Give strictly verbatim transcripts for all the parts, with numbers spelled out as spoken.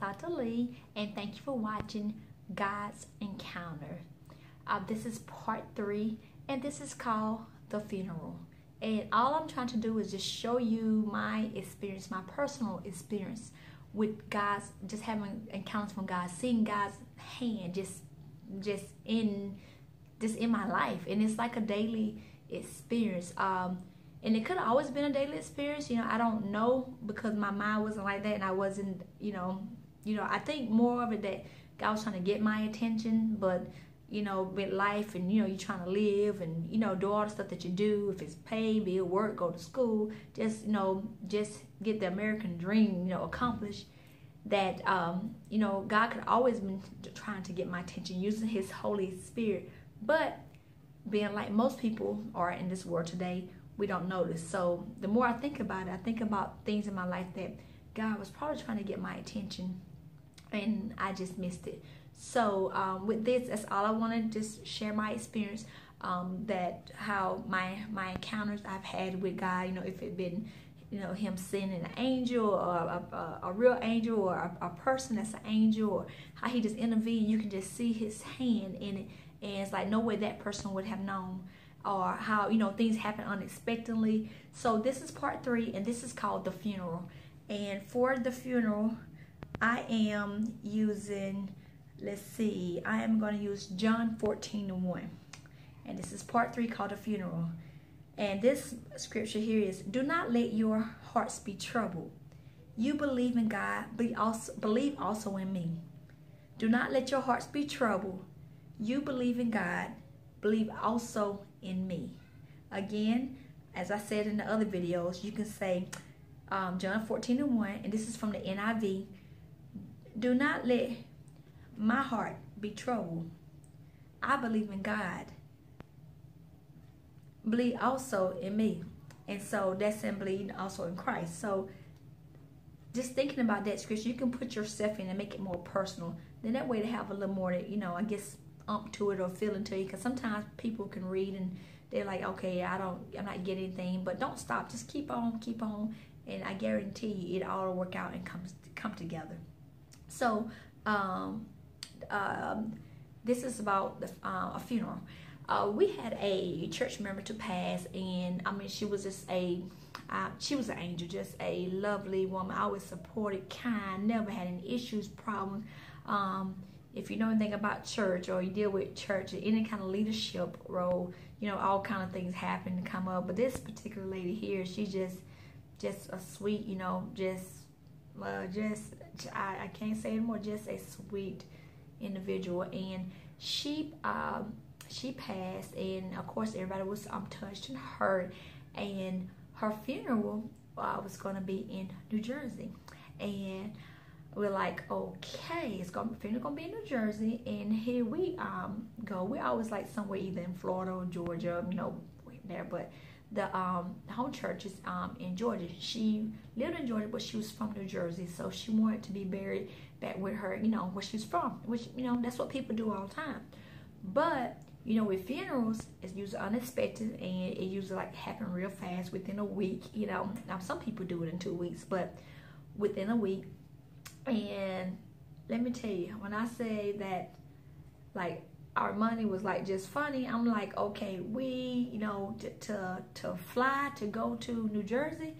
Doctor Li, and thank you for watching God's Encounter. Uh, this is part three, and this is called The Funeral. And all I'm trying to do is just show you my experience, my personal experience with God's, just having encounters from God, seeing God's hand just just in just in my life. And it's like a daily experience. Um, and it could have always been a daily experience, you know, I don't know, because my mind wasn't like that, and I wasn't, you know, you know, I think more of it that God was trying to get my attention, but you know, with life and, you know, you're trying to live and, you know, do all the stuff that you do. If it's paid, be at work, go to school, just, you know, just get the American dream, you know, accomplished. That, um, you know, God could always been trying to get my attention using his Holy Spirit. But being like most people are in this world today, we don't notice. So the more I think about it, I think about things in my life that God was probably trying to get my attention, and I just missed it. So um, with this, that's all I want to just share my experience, um, that how my my encounters I've had with God, you know, if it been, you know, him sending an angel or a, a, a real angel or a, a person that's an angel, or how he just intervened, you can just see his hand in it, and it's like no way that person would have known, or how, you know, things happen unexpectedly. So this is part three, and this is called The Funeral. And for the funeral, I am using, let's see, I am going to use John fourteen to one. And this is part three, called The Funeral. And this scripture here is, do not let your hearts be troubled. You believe in God, be also, believe also in me. Do not let your hearts be troubled. You believe in God, believe also in me. Again, as I said in the other videos, you can say um, John fourteen and one, and this is from the N I V. Do not let my heart be troubled. I believe in God. Believe also in me. And so that's in believing also in Christ. So just thinking about that scripture, you can put yourself in and make it more personal. Then that way to have a little more, you know, I guess, ump to it or feeling to it. Because sometimes people can read and they're like, okay, I don't, I'm not getting anything. But don't stop. Just keep on, keep on. And I guarantee you, it all will work out and come, come together. So, um... Um, this is about the, uh, a funeral. Uh, we had a church member to pass, and I mean, she was just a, uh, she was an angel, just a lovely woman. Always supported, kind, never had any issues, problems. Um, if you know anything about church, or you deal with church, or any kind of leadership role, you know, all kind of things happen and come up. But this particular lady here, she just, just a sweet, you know, just, uh, just, I, I can't say anymore, just a sweet individual. And she um she passed, and of course everybody was um, touched and hurt. And her funeral uh, was going to be in New Jersey, and we're like, okay, it's gonna funeral gonna be in New Jersey, and here we um go. We always like somewhere either in Florida or Georgia, you know, there. But the um home church is um in Georgia. She lived in Georgia, but she was from New Jersey, so she wanted to be buried back with her, you know, where she was from, which, you know, that's what people do all the time. But, you know, with funerals, it's usually unexpected, and it usually like happen real fast within a week, you know. Now some people do it in two weeks, but within a week. And let me tell you, when I say that, like, our money was like just funny, I'm like, okay, we, you know, to to, to fly to go to New Jersey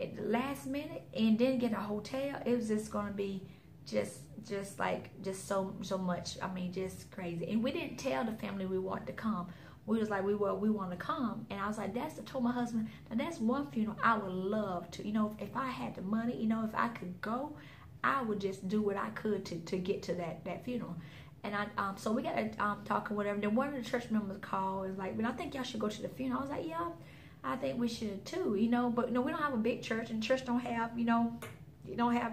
at the last minute and then get a hotel, it was just gonna be just just like just so so much, I mean, just crazy. And we didn't tell the family we wanted to come. We was like, we were we want to come. And I was like, that's the, told my husband, now that's one funeral I would love to, you know, if, if I had the money, you know, if I could go, I would just do what I could to to get to that that funeral. And I um so we got to um talking whatever. Then one of the church members called and was like, well, I think y'all should go to the funeral. I was like, yeah, I think we should too, you know. But you know, we don't have a big church, and church don't have, you know, you don't have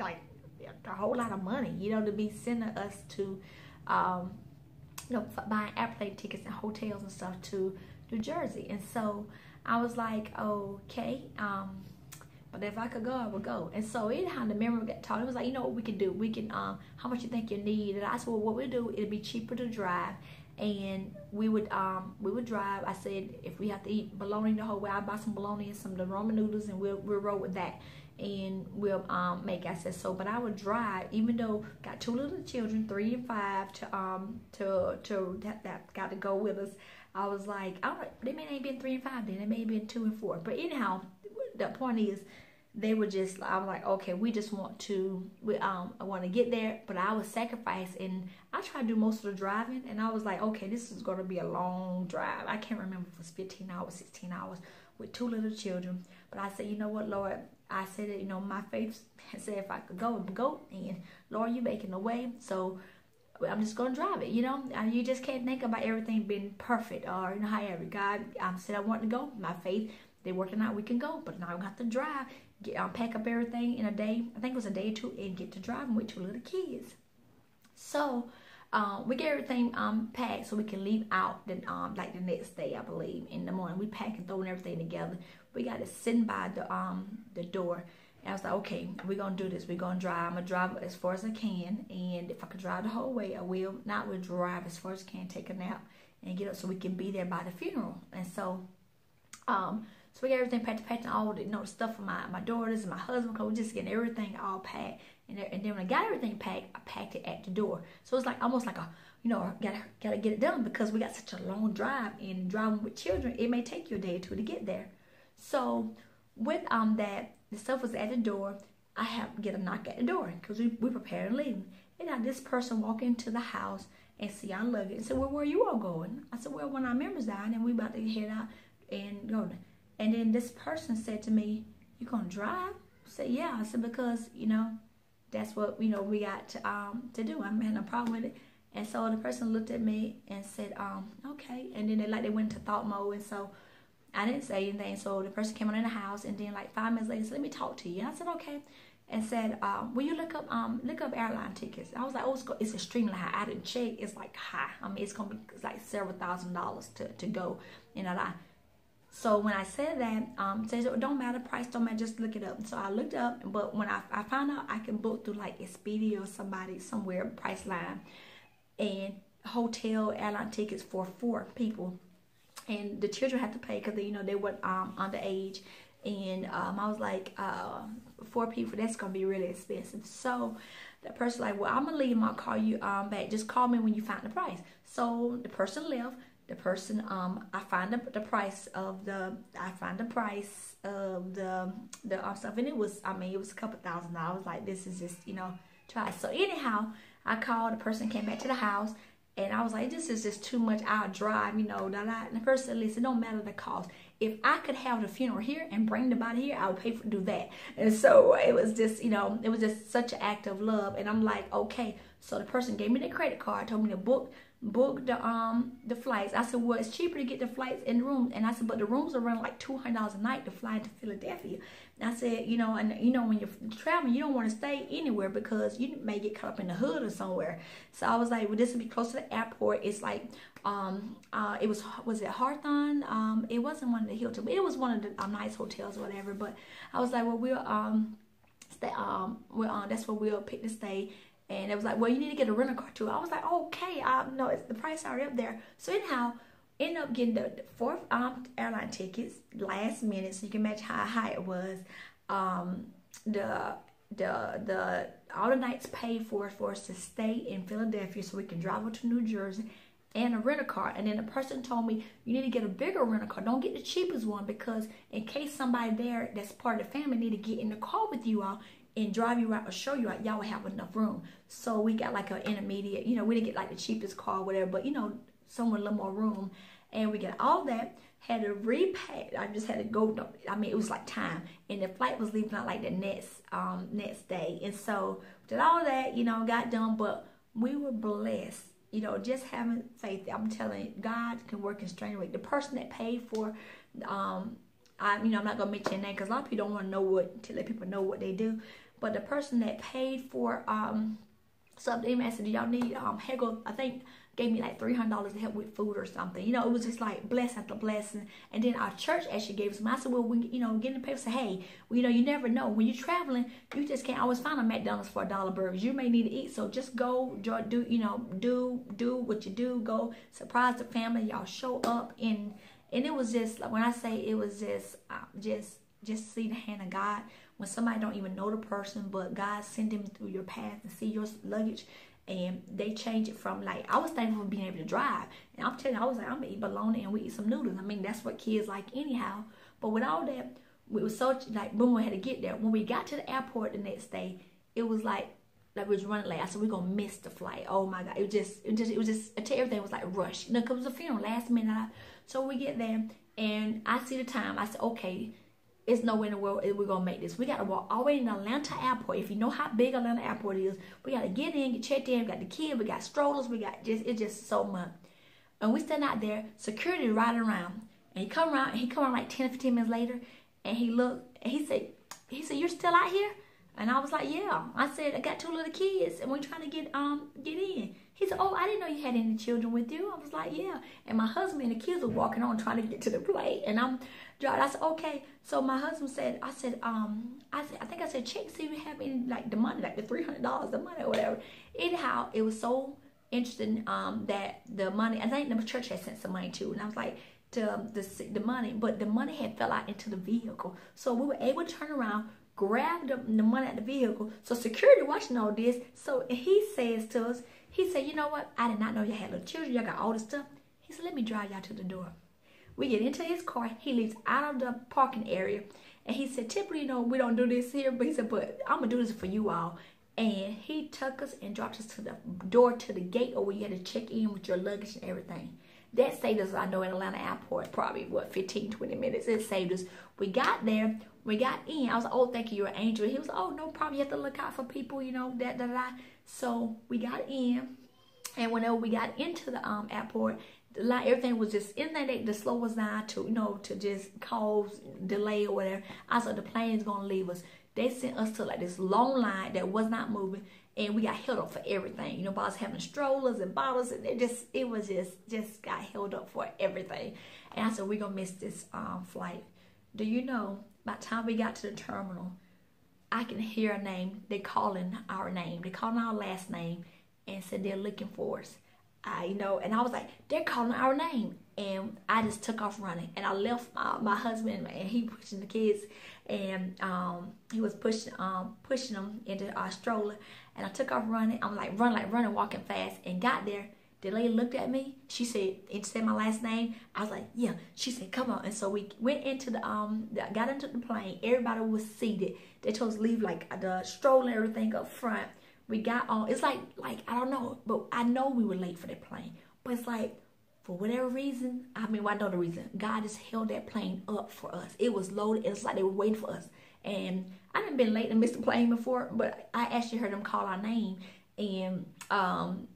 like a whole lot of money, you know, to be sending us to, um, you know, buying airplane tickets and hotels and stuff to New Jersey. And so I was like, okay, um, but if I could go, I would go. And so anyhow, the member got talking. It was like, you know what we can do? We can, um, how much you think you need? And I said, well, what we do, it'd be cheaper to drive, and we would, um, we would drive. I said, if we have to eat bologna the whole way, I'll buy some bologna and some of the Roman noodles, and we'll we'll roll with that. and we'll um, make access. So, but I would drive, even though got two little children, three and five, to um to to that, that got to go with us. I was like, all right, they may not have been three and five, then they may have been two and four. But anyhow, the point is, they were just, I'm like, okay, we just want to, we um, I want to get there, but I would sacrifice, and I tried to do most of the driving, and I was like, okay, this is going to be a long drive. I can't remember if it was fifteen hours, sixteen hours, with two little children, but I said, you know what, Lord, I said it, you know, my faith said if I could go and go, and Lord, you're making a way, so I'm just going to drive it, you know. You just can't think about everything being perfect, or, you know, however, God, I said I want to go, my faith, they're working out, we can go, but now I'm going to have to drive. Get, um, pack up everything in a day. I think it was a day or two, and get to driving with two little kids. So um, we get everything um, packed so we can leave out the, um, like the next day, I believe, in the morning. We pack and throwing everything together. We got to sitting by the um, the door. And I was like, okay, we're going to do this. We're going to drive. I'm going to drive as far as I can. And if I could drive the whole way, I will. Not, we'll drive as far as I can, take a nap, and get up so we can be there by the funeral. And so... um. So we got everything packed, packed, and all the, you know, the stuff for my, my daughters and my husband, because we just getting everything all packed. And, there, and then when I got everything packed, I packed it at the door. So it's like almost like a, you know, gotta gotta get it done, because we got such a long drive, and driving with children, it may take you a day or two to get there. So with um that, the stuff was at the door. I have to get a knock at the door because we we prepared and leaving. And now this person walk into the house and see our luggage and said, "Well, where are you all going?" I said, "Well, one of our members died, and we about to head out and go." And then this person said to me, "You gonna drive?" I said, "Yeah." I said, "Because, you know, that's what, you know, we got to, um, to do. I had no problem with it." And so the person looked at me and said, um, "Okay." And then they like they went into thought mode. And so I didn't say anything. So the person came on in the house, and then like five minutes later said, "Let me talk to you." And I said, "Okay." And said, um, "Will you look up um look up airline tickets?" I was like, "Oh, it's, go it's extremely high. I didn't check. It's like high. I mean, it's gonna be it's like several thousand dollars to to go." And I like. So when I said that, um, says it don't matter, price don't matter, just look it up. So I looked up, but when I, I found out I can book through like Expedia or somebody somewhere, Priceline, and hotel airline tickets for four people, and the children have to pay because you know they were um underage, and um I was like uh four people, that's gonna be really expensive. So that person like, "Well, I'm gonna leave, I'll call you um back. Just call me when you find the price." So the person left. The person, um, I find the, the price of the, I find the price of the, the um, stuff, and it was, I mean, it was a couple thousand dollars, like, this is just, you know, try. So anyhow, I called, the person came back to the house, and I was like, "This is just too much, I'll drive, you know, da, da." And the person, "Listen, it don't matter the cost. If I could have the funeral here and bring the body here, I would pay for do that." And so it was just, you know, it was just such an act of love. And I'm like, okay. So the person gave me their credit card, told me to book book the um the flights. I said, "Well, it's cheaper to get the flights and the rooms." And I said, "But the rooms are running like two hundred dollars a night to fly to Philadelphia." And I said, "You know, and you know when you're traveling, you don't want to stay anywhere because you may get caught up in the hood or somewhere." So I was like, "Well, this would be close to the airport." It's like um uh it was was it Hartford? Um, it wasn't one of the Hilton, but it was one of the um, nice hotels or whatever. But I was like, "Well, we'll um stay um well um that's where we'll pick to stay." And it was like, "Well, you need to get a rental car too." I was like, "Okay, I know it's the price already up there." So anyhow, end up getting the, the four um, airline tickets last minute, so you can imagine how high it was. Um, the the the all the nights paid for for us to stay in Philadelphia, so we can drive over to New Jersey, and a rental car. And then the person told me, "You need to get a bigger rental car. Don't get the cheapest one, because in case somebody there that's part of the family need to get in the car with you all and drive you out or show you out, y'all would have enough room." So we got like an intermediate, you know, we didn't get like the cheapest car or whatever, but you know, somewhere a little more room. And we got all that, had to repack. I just had to go, I mean, it was like time. And the flight was leaving out like the next, um, next day. And so did all that, you know, got done, but we were blessed. You know, just having faith. I'm telling you, God can work in strange ways. The person that paid for, um, I, you know, I'm not gonna mention that because a lot of people don't want to know what to let people know what they do. But the person that paid for um something, I said, "Do y'all need um Hegel?" I think gave me like three hundred dollars to help with food or something. You know, it was just like blessing after blessing. And then our church actually gave us. I said, "Well, we, you know, getting the paper." Said, "Hey, well, you know, you never know when you're traveling. You just can't always find a McDonald's for a dollar burgers. You may need to eat, so just go do. You know, do do what you do. Go surprise the family. Y'all show up in." And it was just, like when I say it was just, uh, just, just see the hand of God when somebody don't even know the person, but God send them through your path and see your luggage, and they change it from, like, I was thankful for being able to drive. And I'm telling you, I was like, I'm going to eat bologna and we eat some noodles. I mean, that's what kids like anyhow. But with all that, we was so, like, boom, we had to get there. When we got to the airport the next day, it was like, like we was running late. I said, we're going to miss the flight. Oh, my God. It was just, it was just, it was just until everything was, like, rushed. You know, because it was a funeral, last minute. So we get there, and I see the time. I said, okay, it's nowhere in the world we're going to make this. We got to walk all the way in Atlanta airport. If you know how big Atlanta airport is, we got to get in, get checked in. We got the kid, we got strollers, we got just, it's just so much. And we stand out there, security riding around. And he come around, and he come around like ten or fifteen minutes later, and he looked, and he said, he said, you're still out here? And I was like, yeah. I said, I got two little kids, and we're trying to get um get in. He said, oh, I didn't know you had any children with you. I was like, yeah. And my husband and the kids were walking on trying to get to the plate. And I'm driving. I said, okay. So my husband said, I said, um, I said, I think I said, check, see if you have any, like, the money, like the three hundred dollars, the money or whatever. Anyhow, it was so interesting um, that the money, I think the church had sent some money too. And I was like, to the, the money, but the money had fell out into the vehicle. So we were able to turn around, grab the, the money at the vehicle. So security watching all this. So he says to us, he said, you know what? I did not know you had little children. Y'all got all this stuff. He said, let me drive y'all to the door. We get into his car. He leaves out of the parking area. And he said, typically, you know, we don't do this here. But he said, but I'm going to do this for you all. And he took us and dropped us to the door, to the gate, or where you had to check in with your luggage and everything. That saved us, I know, in Atlanta airport, probably, what, fifteen, twenty minutes. It saved us. We got there. We got in. I was like, oh, thank you, you're an angel. He was like, oh, no problem. You have to look out for people, you know, that, that, that. So we got in, and whenever we got into the um airport, the line, everything was just in there. They, the slow was not to, you know, to just cause delay or whatever. I said, the plane's going to leave us. They sent us to, like, this long line that was not moving, and we got held up for everything. You know, boss having strollers and bottles, and it just, it was just, just got held up for everything. And I said, we're going to miss this um flight. Do you know, by the time we got to the terminal, I can hear a name. They calling our name. They calling our last name and said they're looking for us. I, you know, and I was like, they're calling our name. And I just took off running. And I left my, my husband, and he pushing the kids. And um, he was pushing um, pushing them into our stroller. And I took off running. I'm like, run, like, running, walking fast. And got there. The lady looked at me. She said, and said my last name. I was like, yeah. She said, come on. And so we went into the, um, the, got into the plane. Everybody was seated. They told us to leave, like, the stroller and everything up front. We got on. It's like, like, I don't know. But I know we were late for the plane. But it's like, for whatever reason, I mean, well, I know the reason. God just held that plane up for us. It was loaded. It's like they were waiting for us. And I done been late and missed the plane before. But I actually heard them call our name. And, um...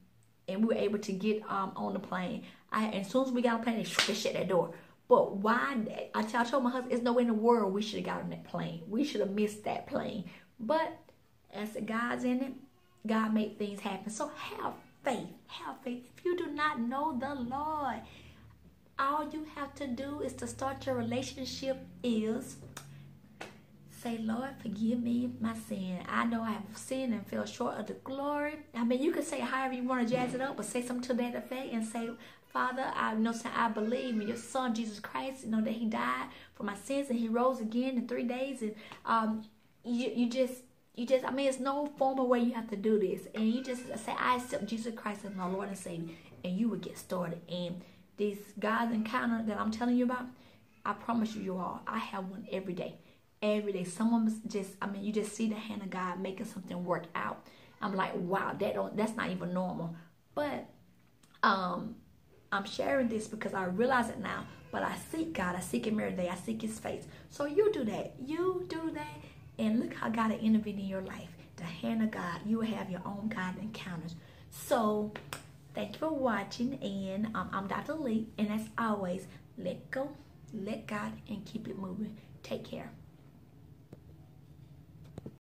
And we were able to get um, on the plane. I, and as soon as we got on the plane, they shut that door. But why? I, t I told my husband, there's no way in the world we should have got on that plane. We should have missed that plane. But as God's in it, God made things happen. So have faith. Have faith. If you do not know the Lord, all you have to do is to start your relationship is say, Lord, forgive me my sin. I know I have sinned and fell short of the glory. I mean, you can say however you want to jazz it up, but say something to that effect and say, Father, I know I believe in your son, Jesus Christ, you know, that he died for my sins and he rose again in three days. And um, you, you just, you just, I mean, it's no formal way you have to do this. And you just say, I accept Jesus Christ as my Lord and Savior. And you will get started. And this God's encounter that I'm telling you about, I promise you, you all, I have one every day. Every day, someone just, I mean, you just see the hand of God making something work out. I'm like, wow, that don't, that's not even normal. But um, I'm sharing this because I realize it now. But I seek God. I seek Him every day. I seek His face. So you do that. You do that. And look how God will intervene in your life. The hand of God. You will have your own God encounters. So thank you for watching. And um, I'm Doctor Li. And as always, let go, let God, and keep it moving. Take care.